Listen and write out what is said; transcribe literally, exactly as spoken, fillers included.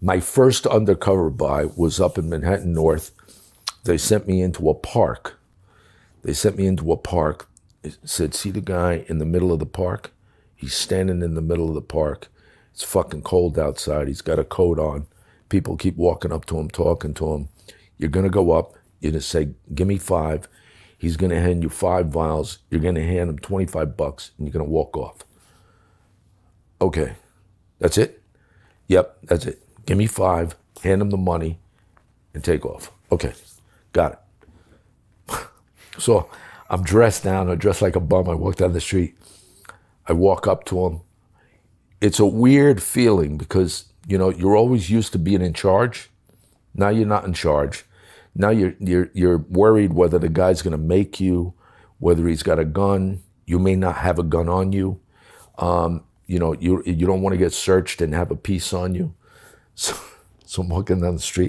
My first undercover buy was up in Manhattan North. They sent me into a park. They sent me into a park. It said, see the guy in the middle of the park? He's standing in the middle of the park. It's fucking cold outside. He's got a coat on. People keep walking up to him, talking to him. You're going to go up. You're going to say, give me five. He's going to hand you five vials. You're going to hand him twenty-five bucks, and you're going to walk off. Okay. That's it? Yep, that's it. Give me five, hand him the money, and take off. Okay, got it. So I'm dressed down. I dress like a bum. I walk down the street. I walk up to him. It's a weird feeling because, you know, you're always used to being in charge. Now you're not in charge. Now you're, you're, you're worried whether the guy's going to make you, whether he's got a gun. You may not have a gun on you. Um, you know, you, you don't want to get searched and have a piece on you. So, so I'm walking down the street.